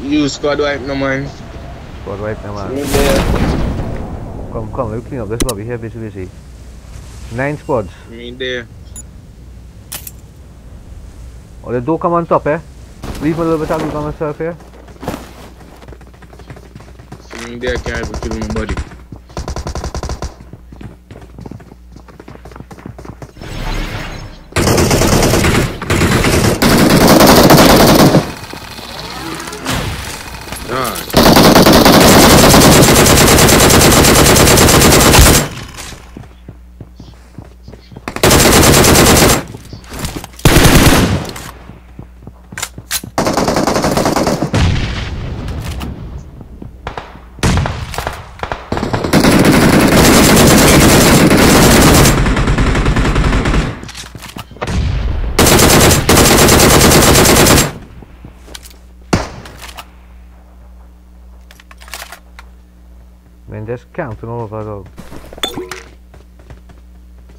Use squad wipe, no man. Squad wipe, no man. Come, we'll clean up this lobby here, busy. 9 squads. We in there. Oh, the door come on top, eh? Leave a little bit of loot on myself here. We in there, can't even kill my body. Man, there's counting all of us up.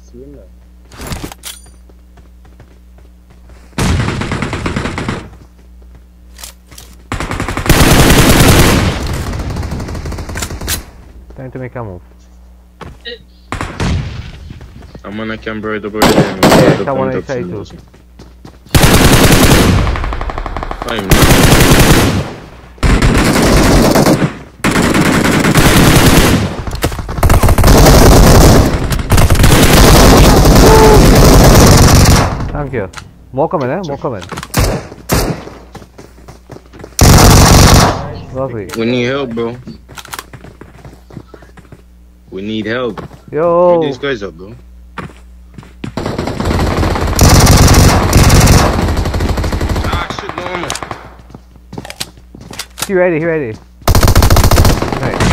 See him now. Time to make a move. I'm gonna camber the bird. Yeah, someone inside too. I'm not. Thank you. More coming, eh? More coming. Lovely. We need help, bro. We need help. Yo! Where these guys up, bro? Ah, shit, normal. He ready. Nice.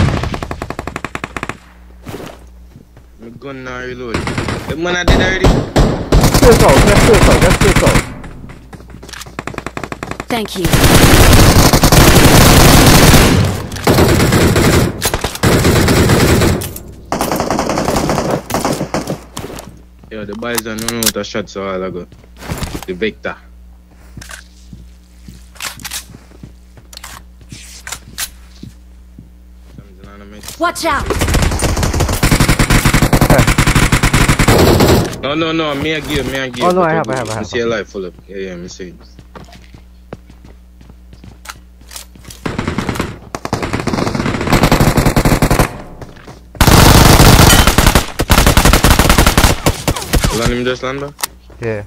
My gun now reload. The man I did already. Let's go. Thank you. Yo, the boys don't know what I shot so hard ago. The Victor. Watch out! No, me I give. Oh no, I have. I see a life full of, yeah, me see. Land him, just land back? Yeah.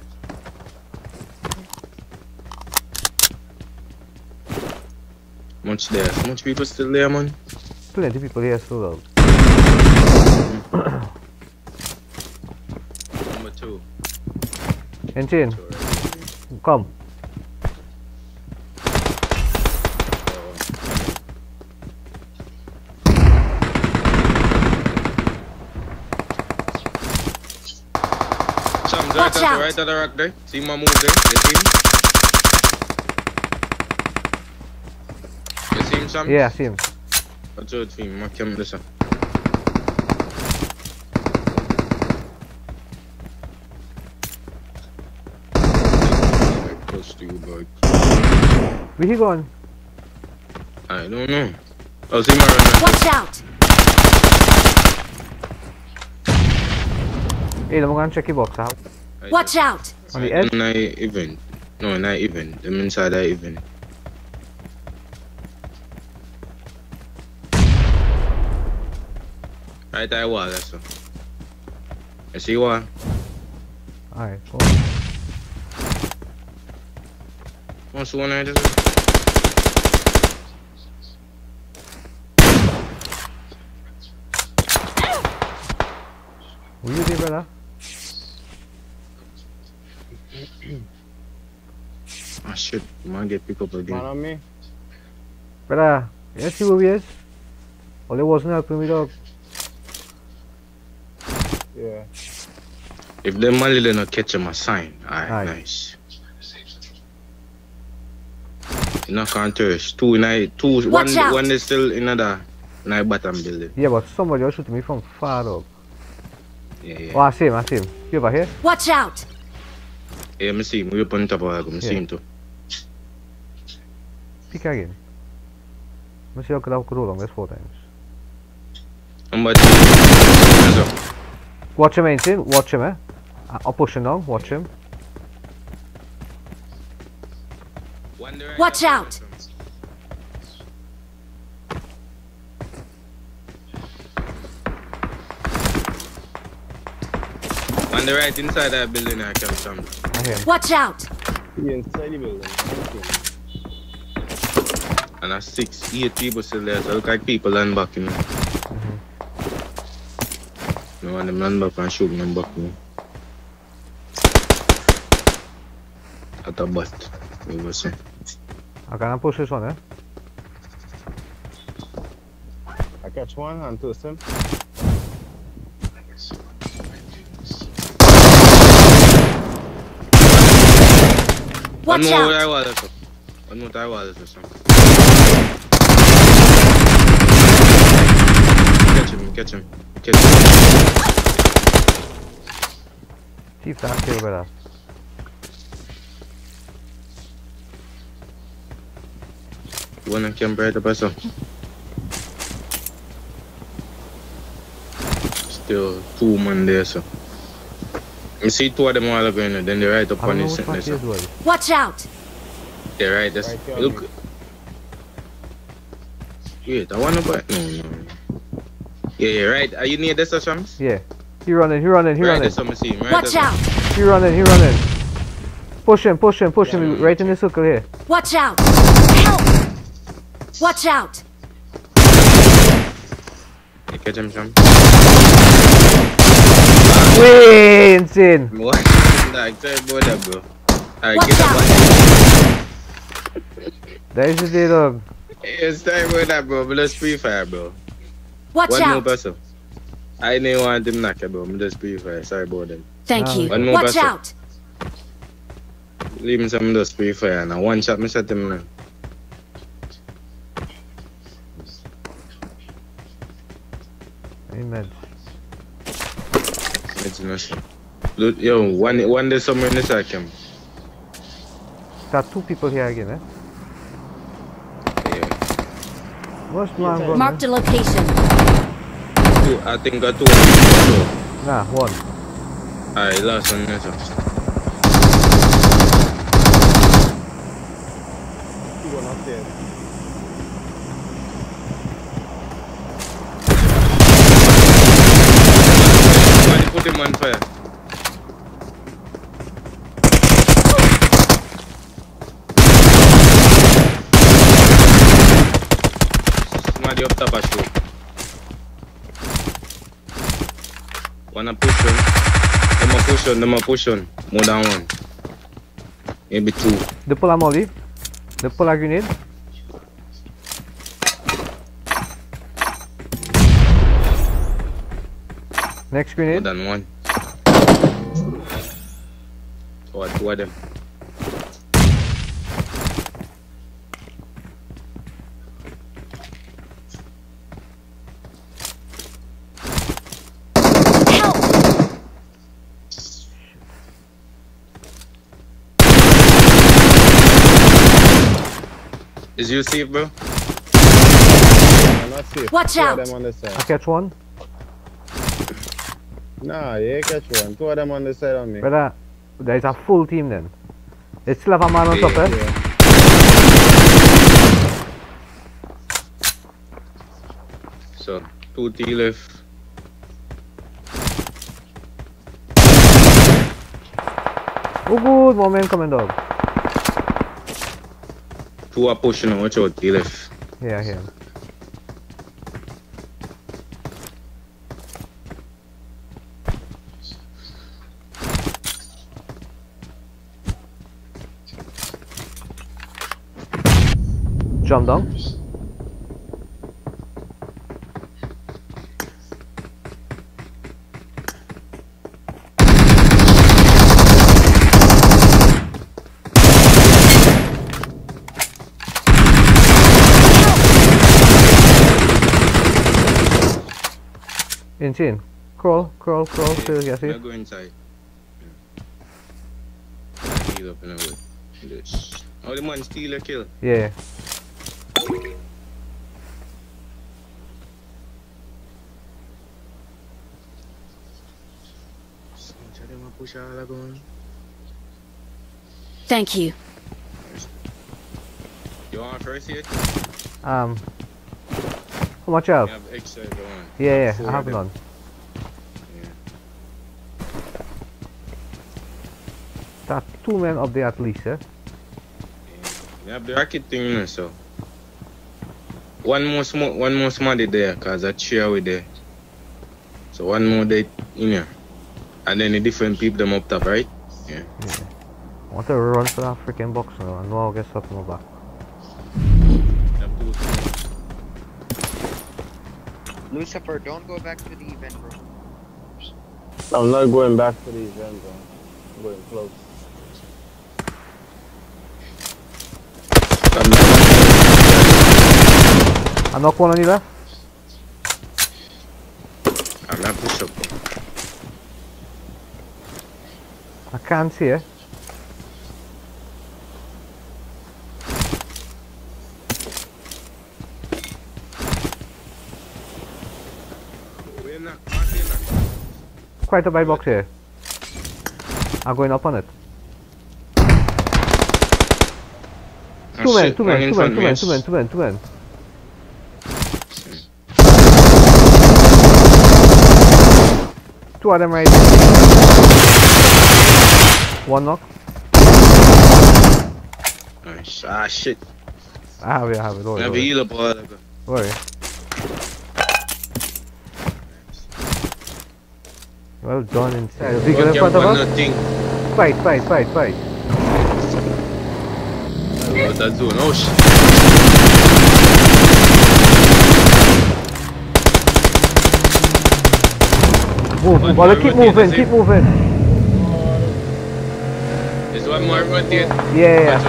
Much there, much people still there, man? Plenty people here still though. Engine, come. Shamz, right at the rock there. See my move there. You see him, Shamz? Yeah, I see him. That's your team. I can't listen. Where he going? I don't know. I'll see my runner. Watch out! Hey, I'm gonna check your box out. Watch out! On the edge? No, not even. I'm inside that even. Right, that wall, that's all. I see wall. Alright, cool. What's the one I just... Were you there, brother? Oh shit, man, get picked up again. Man on me? Brother, you see where we is? Well, it wasn't helping me, dog. Yeah. If them Mali did not catch him, a sign. Alright, nice. You know, can't thirst. One is still in another, in the bottom building. Yeah, but somebody was shooting me from far up. Yeah, yeah. Oh, I see him. You over here? Watch out! Yeah, I see him. We're up on top of him. I see him too. Pick again. I see how I could roll on this 4 times. Watch him, Ainsley. Watch him, eh? I'll push him down. Watch him. Watch out! On the right, inside that building, I can come. Watch out! Yeah, inside the building. And I 6, 8 people still there, so look like people land back, you know. No one them land back and shoot them back, you know. At the butt. We will see. I can push this one, eh? I catch one and toast him. Watch out! One more time. Catch him. Keep that kill better. One I can break the person. Still 2 men there, so. You see 2 of them all over here, then they're right up on this sentence. Watch out! They're right, that's. Right, look. Wait, I wanna buy. No. Yeah, right. Are you near this, Shams? Yeah. He running. Right, that's see him. Right, watch out! He running. Push him. Right in the circle here. Watch out! Watch out! You catch him, Shams? Way insane! What? Like, bro. Alright, get up. That is the day, dog. It's time for that, bro. Let's free fire, bro. Watch out! One more person. I didn't want him knocked, bro. Let's free fire. Sorry about that. Thank you. One more watch person. Out! Leave me some of those free fire, and I one shot me set him, man. Amen. Look, yo, one day somewhere in this I came. There are 2 people here again, eh? Yeah. What's wrong? Mark the location. 2, I think I got 2. Nah, 1. Alright, last one. One up there. Put him on fire. Somebody up top I shoot. Wanna push on. More than 1. Maybe 2. They pull a molly. They pull a grenade. Next grenade. More than 1. Oh, 2 of them. Help! Is you safe, bro? I'm not safe. Watch out! I catch 1. Nah, yeah, catch 1. 2 of them on the side on me. Brother, there is a full team then. It's still have a man on top, eh? Yeah. So, 2 T left. Oh, good, more men coming, dog. 2 are pushing on, watch out, T left. Yeah, I hear him. Jump down. Insane. Crawl, still get it. I'll go inside. Heal up and I will. Oh, the man steal a kill. Yeah. Thank you. You want first hit? How much out? Have extra on. Yeah, I have it on. Yeah. That two men up there at least, eh? Yeah. You have the rocket thing, you know, so. One more smarty there, cause I cheer with there. So one more day in here. And then the different people them up top, right? Yeah. I want to run for that freaking box now. I know I'll get something back. Lucifer, don't go back to the event, bro. I'm not going back to the event, bro. I'm going close. I knock one on you left. I'm not push up. I can't see it. Quite a bad box here. I'm going up on it. Two men. Two of them right there. One knock. Nice. Ah, shit. I have it. Don't worry. Never heal up all that. Worry. Well done inside. Yeah, bigger in front of us. Fight. I love that zone. Oh shit. Move, brother, keep moving. There's one more rotate. Yeah.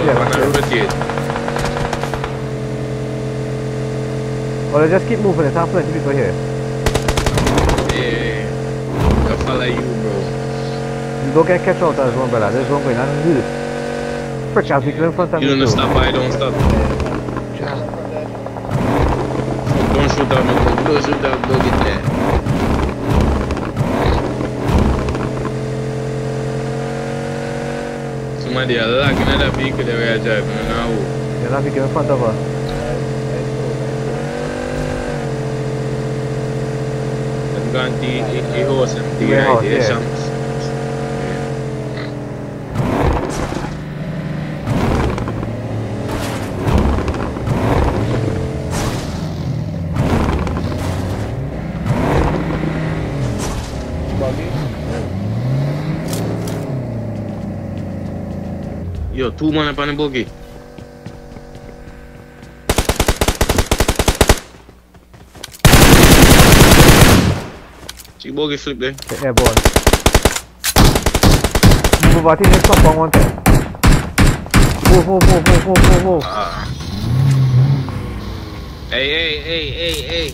Brother, just keep moving. There's half plenty people here. Yeah. Like you, bro. You don't get catch out as one, brother. There's one going on. Frick, I'll be in front of you. You don't stop, I don't stop. Don't shoot that, man. Don't shoot that, go get there. Somebody are lagging at that vehicle the way I drive, man. Now. You're not picking in front of us. The horse and the idea Shams. Yo, two man up on the buggy. Bogey flip there. Yeah, boy. Move, I think there's something on one. Move. Hey.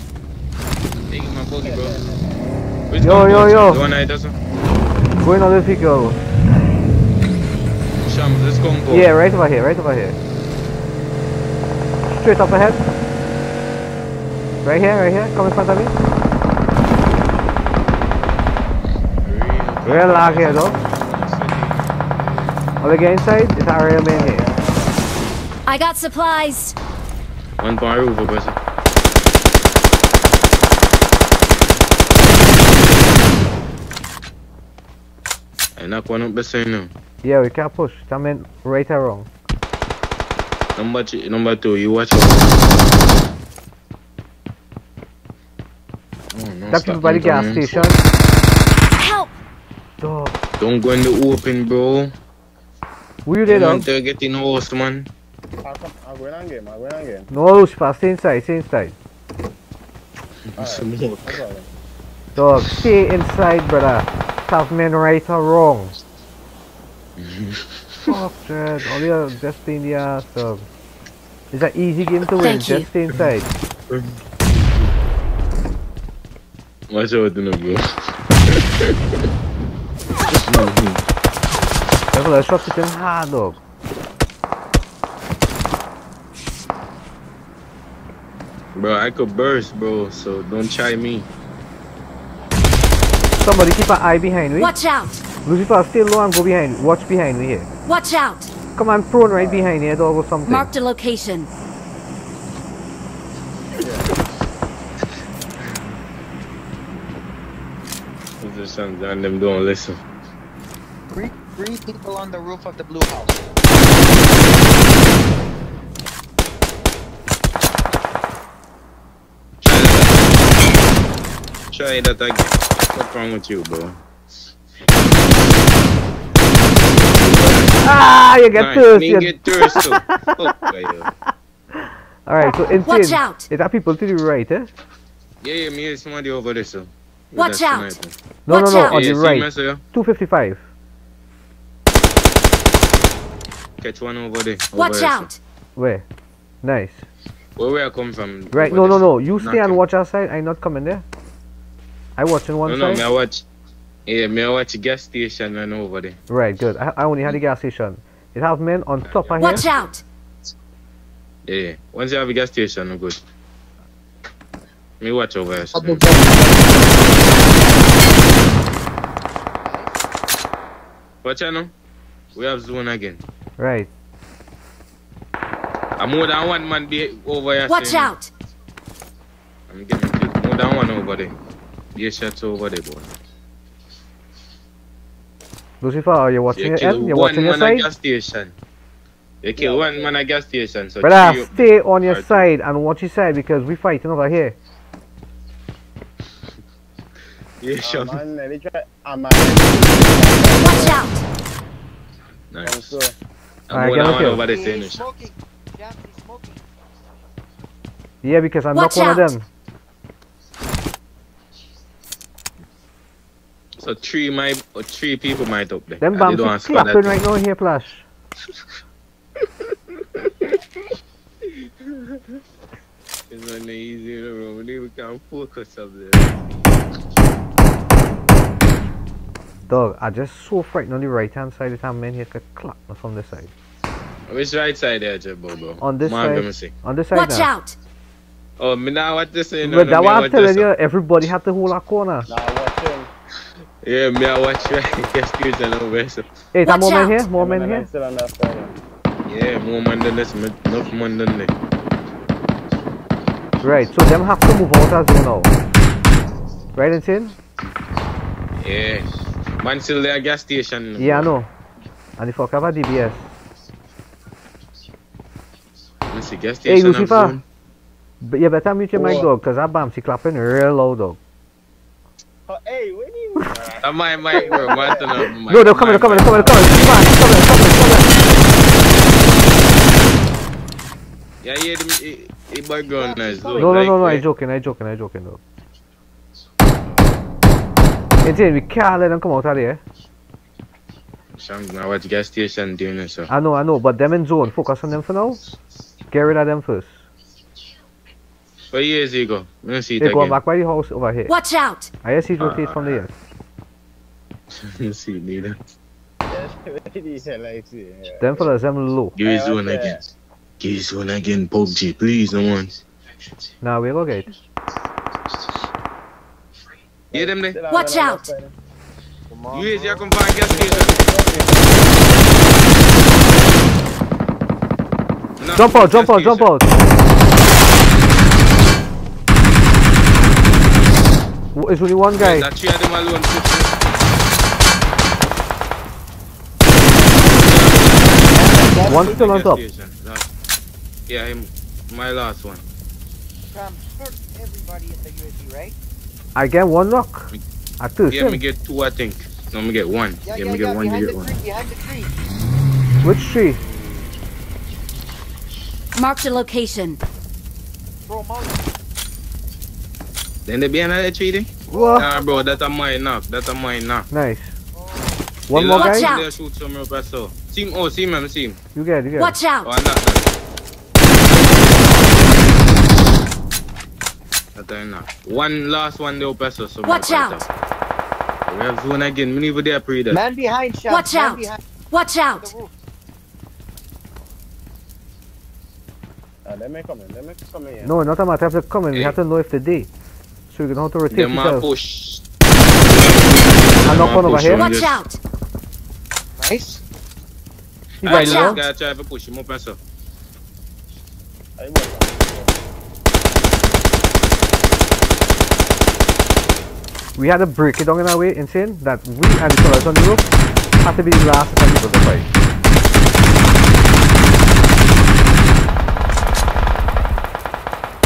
Take my bogey, bro. Which yo. The one I doesn't. Going on the vehicle. Shams, let's go and go. Yeah, right over here. Straight up ahead. Right here. Come in front of me. Real lag here though. On the game side, it's our real man here. I got supplies. One bar over, boys. I knock one up beside now. Yeah, we can't push. Come in right or wrong. Number two, you watch out. That's by the gas station. Don't go in the open, bro. We're there, dog. They're getting host, man. I'm going on game. No, stay inside. Right. Dog, stay inside, brother. Tough men, right or wrong. Fuck, Dread. All you just stay in the ass, dog. It's an easy game to win. Just stay inside. Watch out with the number. Yakala shot to ha dog. Bro, I could burst, bro, so don't try me. Somebody keep an eye behind me. Watch out! Blue people are still low and go behind. Watch behind me here. Watch out! Come on, prone right behind here, dog, or something. Mark the location. And them don't listen. Three people on the roof of the blue house. Try that again. What's wrong with you, bro? Ah, you get thirsty. You get thirsty. Alright, so insane. Watch out. Is that people to the right, eh? Yeah, yeah, me and somebody over there, so. Watch out! No, no, no, on the right. 255. Catch one over there. Watch out! Where? Nice. Where I come from? Right, no, no, no. You stay and watch our side. I'm not coming there. I watch on one side. No, no, I watch. Yeah, I watch gas station and over there. Right, good. I only had a gas station. It have men on top of here. Watch out! Yeah, once you have a gas station, I'm good. Me watch over here. Watch out now. We have zone again. Right. I'm more than one man be over here. Watch out. I'm getting killed. More than one over there. Be a shot over there, boy. Lucifer, are you watching your end? You're watching your side? Gas station. They kill one man at gas station. So brother, stay on your side and watch your side because we fighting over here. Yeah, sure. Watch out! Nice. I'm going on over the finish. Yeah, because I'm not one of them. So three people might up there. Them bombs are clapping right now here, Flash. It's not easy in the room. We can't focus up there. Dog, I just so frightened on the right hand side that I'm men here could clap from this side. Which right side there, Bobo? On this side. On this side. Watch out! Oh, me now what this is. But that's what I'm telling you, everybody had to hold a corner. Nah, watch him. Yeah, me I watch right. Excuse me, no way. Hey, that more men here? More men here? Yeah, more men than this, enough men than this. Right, so them have to move out as well now. Right, Insane? Yeah. Man still there gas station. Yeah, I know. And if I cover DBS. Let's see, gas station. Hey, Lucifer. You better mute your mic, dog, because that bomb's clapping real loud, dog. Oh, hey, what do you mean? That's my mic, bro. No, they're coming, they're coming. Yeah, yeah, the background noise, dog. No, no, no, no, I'm joking, dog. Insane, we can't let them come out of there. Shamz, now watch gas station doing this. I know, but them in zone. Focus on them for now. Get rid of them first. Where is he go? Let me see it again. They go back by the house over here. Watch out! I just see rotate from there. You see me there. Them fellas, them low. Give his zone again. Give his zone again, PUBG. Please, no one. Nah, we go get it. Yeah, them there. Watch out! You is here, come find gas station. No, jump out, jump out, jump out! It's only one guy. There's three of them alone. One still on top. Yeah, him. My last one. Shamz, hurt everybody in the UAV, right? I get one knock. Yeah, me get two, I think. No, me get one. Yeah, yeah, me get one, you get one. Behind the tree. Which tree? Mark the location. Bro, then they be another tree then? What? Nah, bro, that's a mine knock. That's a mine knock. Nice. Oh. One more guy? They shoot some up as well. See him, oh, see him, see him. You get it, you get it. Watch out. Oh, I don't know. One last one, they'll best us. Watch out! We have one again. Many over there, Preda. Man behind, Shamz. Watch out! Watch out! They may come in. No, not a matter of coming. We have to know if they did. So we can have to rotate. They might push. I knock one over here. Watch out! Nice. Alright, last guy try to push him up myself. We had to break it down in our way, insane, that we and the colors on the roof have to be the last time people to fight.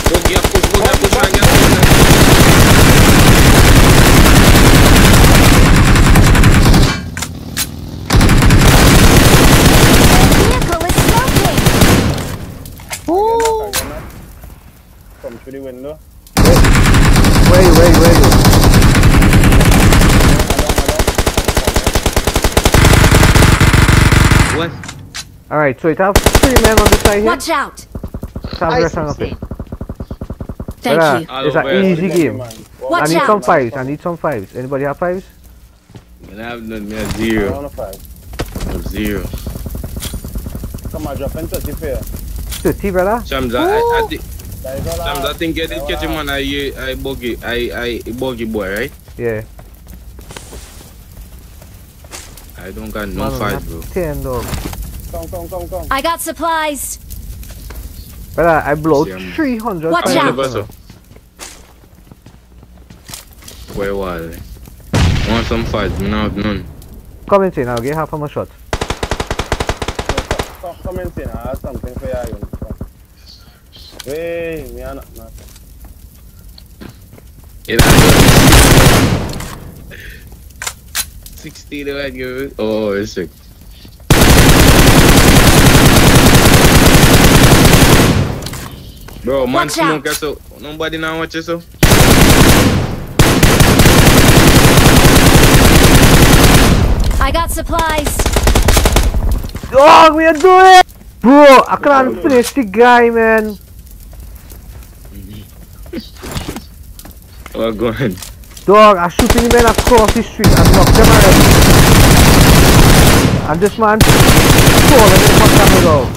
The vehicle is smoking! Come through the window. Wait. Alright, so it have 3 men on the side here. Watch out! Thank you. It's an easy game. Watch out! I need some fives. Anybody have fives? I have none. I have 0. I want a 5. I have 0. Come on, drop in 30 pair. 30, brother? Shamz, I think I did catch him on a buggy boy, right? Yeah. I don't got no fight, bro. 10 dog. Come. I got supplies. But I blow 300. Watch out! Where was it? I want some fights, we don't have none. Come in, I'll get half of my shot. Come in, I have something for you. Wait, we are not. It's 60 the right girl. Oh, it's sick. Bro, man, smoke so nobody now watch yourself. I got supplies. Dog, we are doing it, bro. I can't finish the guy, man. We're going. Dog, I shoot any man across the street, I knock them out. And this man falling in my camera though.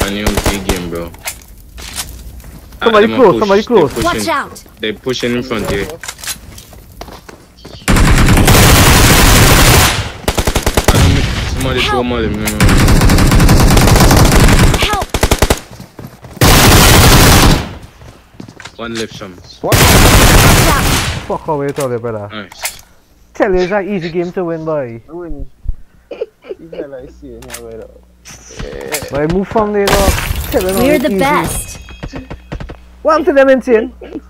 I knew big game, bro. Somebody close. Watch out! They're pushing in front here. Somebody throw money, man. One left, Shamz. What? Fuck away, Tolly, brother. Nice. Tell you, it's an easy game to win, boy. Boy, move from there, dog. We're the best. One to them, insane.